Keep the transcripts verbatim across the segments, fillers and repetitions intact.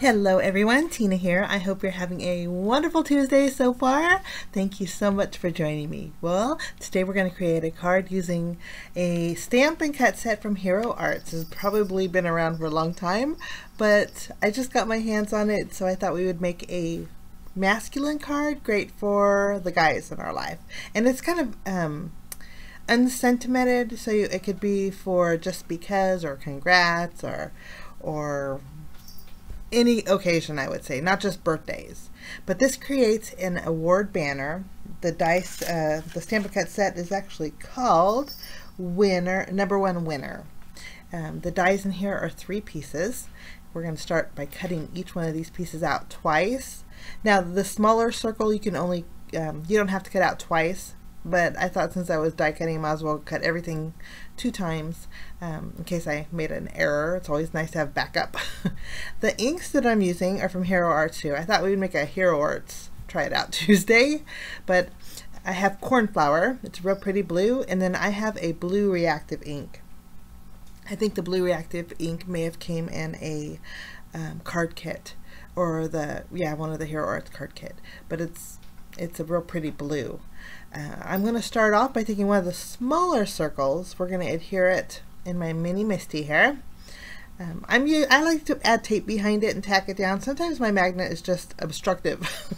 Hello everyone, Tina here. I hope you're having a wonderful Tuesday so far. Thank you so much for joining me. Well, today we're going to create a card using a stamp and cut set from Hero Arts. It's probably been around for a long time, but I just got my hands on it, so I thought we would make a masculine card great for the guys in our life. And it's kind of um, unsentimented, so it could be for just because or congrats or or any occasion, I would say, not just birthdays. But this creates an award banner. The dice, uh, the stamp and cut set is actually called Winner Number One Winner. Um, the dies in here are three pieces. We're going to start by cutting each one of these pieces out twice. Now, the smaller circle you can only um, you don't have to cut out twice. But I thought since I was die cutting, I might as well cut everything two times um, in case I made an error. It's always nice to have backup. The inks that I'm using are from Hero Arts too. I thought we would make a Hero Arts Try It Out Tuesday, but I have Cornflower. It's real pretty blue, and then I have a blue reactive ink. I think the blue reactive ink may have came in a um, card kit, or the yeah one of the Hero Arts card kit, but it's it's a real pretty blue. Uh, I'm going to start off by taking one of the smaller circles. We're going to adhere it in my mini Misti here. Um, I'm, I like to add tape behind it and tack it down. Sometimes my magnet is just obstructive.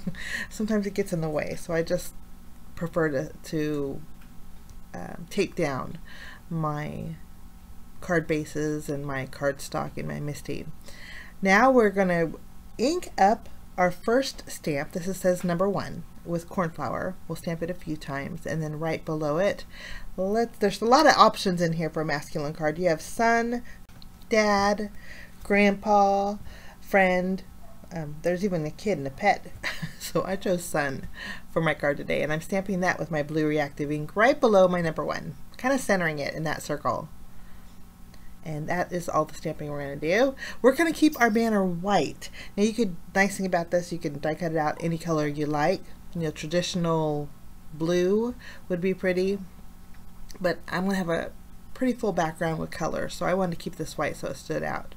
Sometimes it gets in the way, so I just prefer to, to uh, tape down my card bases and my cardstock in my Misti. Now we're going to ink up our first stamp. This is, says number one. With Cornflower, we'll stamp it a few times, and then right below it, let's there's a lot of options in here for a masculine card. You have son, dad, grandpa, friend, um, there's even a kid and a pet. So I chose son for my card today, and I'm stamping that with my blue reactive ink right below my number one, kind of centering it in that circle. And that is all the stamping we're going to do. We're going to keep our banner white. Now, you could, nice thing about this, you can die cut it out any color you like. You know, traditional blue would be pretty, but I'm going to have a pretty full background with color, so I wanted to keep this white so it stood out.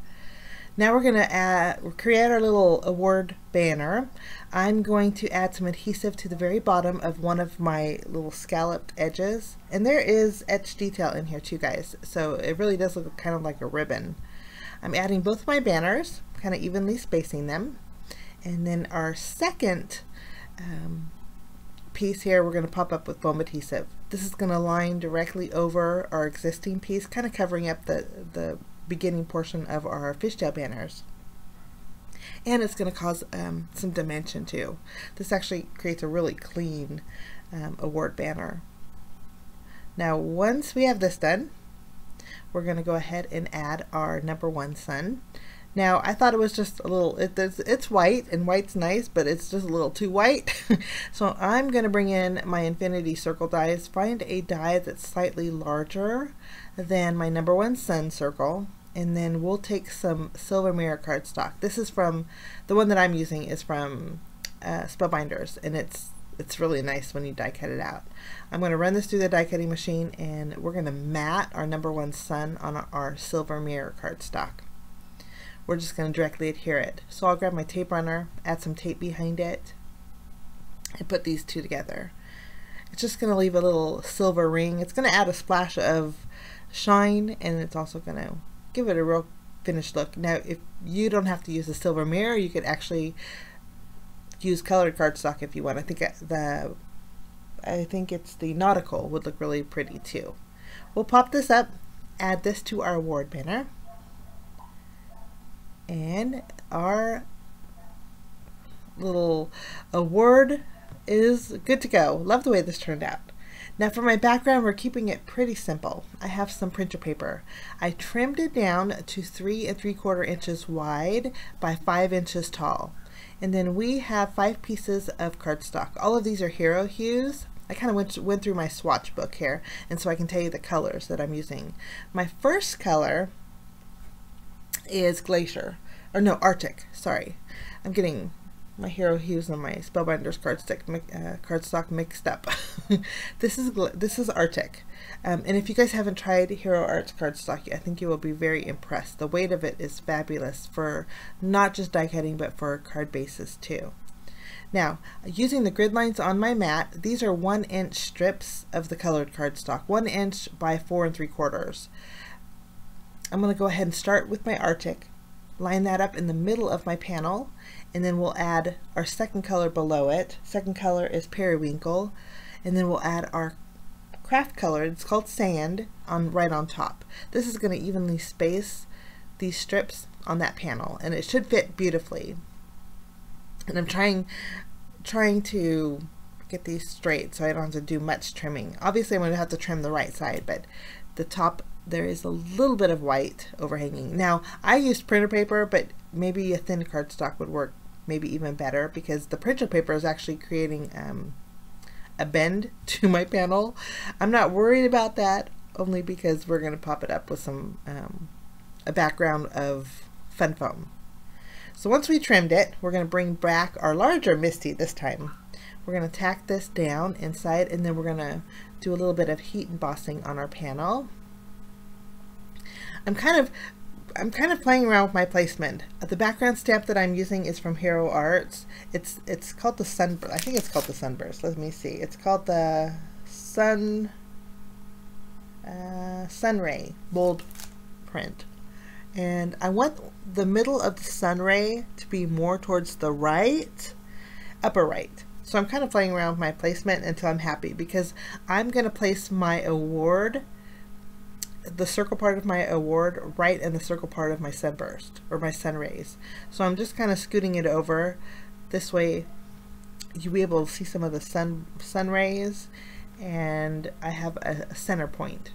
Now we're going to add, create our little award banner. I'm going to add some adhesive to the very bottom of one of my little scalloped edges. And there is etched detail in here too, guys, so it really does look kind of like a ribbon. I'm adding both my banners, kind of evenly spacing them. And then our second um, piece here, we're going to pop up with foam adhesive. This is going to line directly over our existing piece, kind of covering up the, the beginning portion of our fishtail banners, and it's going to cause um, some dimension too. This actually creates a really clean um, award banner. Now, once we have this done, we're going to go ahead and add our number one sun. Now, I thought it was just a little, it, it's, it's white, and white's nice, but it's just a little too white. So I'm going to bring in my infinity circle dies, find a die that's slightly larger than my number one sun circle, and then we'll take some silver mirror cardstock. This is from, the one that I'm using is from uh, Spellbinders, and it's it's really nice when you die cut it out. I'm going to run this through the die cutting machine, and we're going to mat our number one sun on our silver mirror cardstock. We're just going to directly adhere it. So I'll grab my tape runner, add some tape behind it, and put these two together. It's just going to leave a little silver ring. It's going to add a splash of shine, and it's also going to give it a real finished look. Now, if you don't have to use a silver mirror, you could actually use colored cardstock if you want. I think the I think it's the nautical would look really pretty too. We'll pop this up, add this to our award banner. And our little award is good to go. Love the way this turned out. Now, for my background, we're keeping it pretty simple. I have some printer paper. I trimmed it down to three and three quarter inches wide by five inches tall. And then we have five pieces of cardstock. All of these are Hero Hues. I kind of went, went through my swatch book here, and so I can tell you the colors that I'm using. My first color is Glacier, or no, Arctic, sorry. I'm getting my Hero Hues and my Spellbinders cardstock uh, cardstock mixed up. This is this is Arctic, um, and if you guys haven't tried Hero Arts cardstock, I think you will be very impressed. The weight of it is fabulous for not just die cutting, but for card bases too. Now, using the grid lines on my mat, these are one inch strips of the colored cardstock, one inch by four and three quarters. I'm going to go ahead and start with my Arctic, line that up in the middle of my panel, and then we'll add our second color below it. Second color is Periwinkle, and then we'll add our craft color, it's called Sand, on right on top. This is going to evenly space these strips on that panel, and it should fit beautifully. And I'm trying trying to get these straight so I don't have to do much trimming. Obviously I'm going to have to trim the right side, but the top there is a little bit of white overhanging. Now I used printer paper, but maybe a thin cardstock would work maybe even better, because the printer paper is actually creating um, a bend to my panel. I'm not worried about that, only because we're going to pop it up with some um, a background of fun foam. So once we trimmed it, we're going to bring back our larger Misti this time. We're going to tack this down inside, and then we're going to do a little bit of heat embossing on our panel. I'm kind of I'm kind of playing around with my placement. The background stamp that I'm using is from Hero Arts. It's it's called the Sunburst. I think it's called the Sunburst. Let me see. It's called the Sun uh, Sunray bold print. And I want the middle of the sun ray to be more towards the right, upper right. So I'm kind of playing around with my placement until I'm happy, because I'm going to place my award, the circle part of my award, right in the circle part of my sunburst or my sun rays. So I'm just kind of scooting it over. This way you'll be able to see some of the sun, sun rays, and I have a, a center point.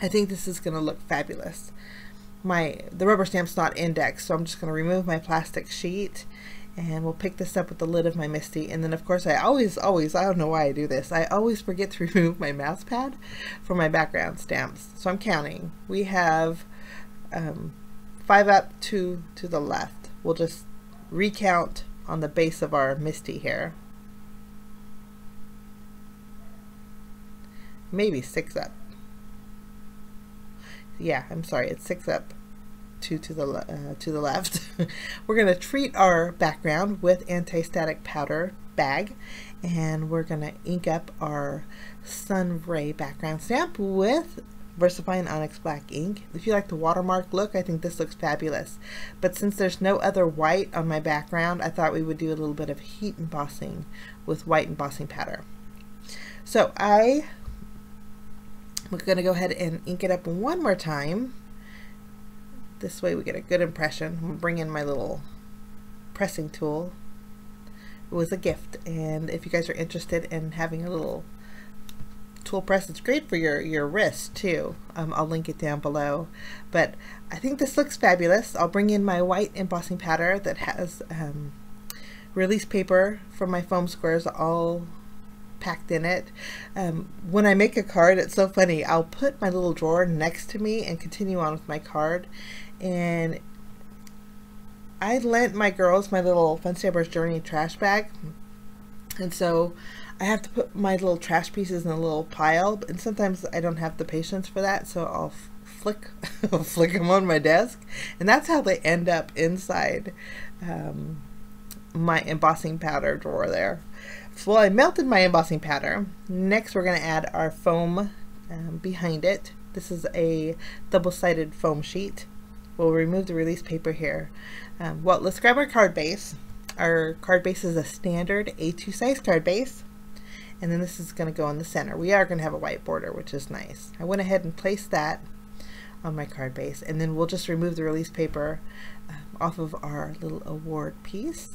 I think this is going to look fabulous. My the rubber stamp's not indexed, so I'm just going to remove my plastic sheet, and we'll pick this up with the lid of my Misti. And then of course I always always I don't know why I do this, I always forget to remove my mouse pad for my background stamps. So I'm counting. We have um, five up, two to the left. We'll just recount on the base of our Misti here. Maybe six up. Yeah, I'm sorry, it's six up, two to the, uh, to the left. We're going to treat our background with anti-static powder bag, and we're going to ink up our sun ray background stamp with Versafine Onyx black ink. If you like the watermark look, I think this looks fabulous. But since there's no other white on my background, I thought we would do a little bit of heat embossing with white embossing powder. So I... we're going to go ahead and ink it up one more time. This way we get a good impression. I'm bring in my little pressing tool. It was a gift, and if you guys are interested in having a little tool press, it's great for your, your wrist too. Um, I'll link it down below. But I think this looks fabulous. I'll bring in my white embossing powder that has um, release paper from my foam squares all packed in it. Um, when I make a card, it's so funny, I'll put my little drawer next to me and continue on with my card. And I lent my girls my little Fun Stampers Journey trash bag, and so I have to put my little trash pieces in a little pile, and sometimes I don't have the patience for that, so I'll flick I'll flick them on my desk, and that's how they end up inside um, my embossing powder drawer there. So well, I melted my embossing powder. Next we're going to add our foam um, behind it. This is a double-sided foam sheet. We'll remove the release paper here. Um, well, let's grab our card base. Our card base is a standard A two size card base, and then this is going to go in the center. We are going to have a white border, which is nice. I went ahead and placed that on my card base, and then we'll just remove the release paper um, off of our little award piece.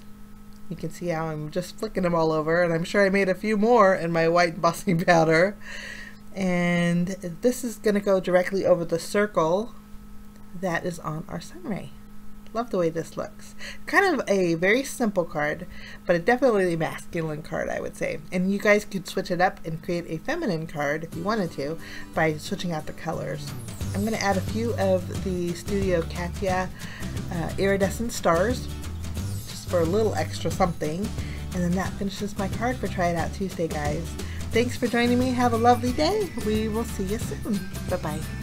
You can see how I'm just flicking them all over, and I'm sure I made a few more in my white embossing powder. And this is going to go directly over the circle that is on our sunray. Love the way this looks. Kind of a very simple card, but a definitely masculine card, I would say. And you guys could switch it up and create a feminine card if you wanted to by switching out the colors. I'm going to add a few of the Studio Katia uh, Iridescent Stars. for a little extra something. And then that finishes my card for Try It Out Tuesday, guys. Thanks for joining me. Have a lovely day. We will see you soon. Bye-bye.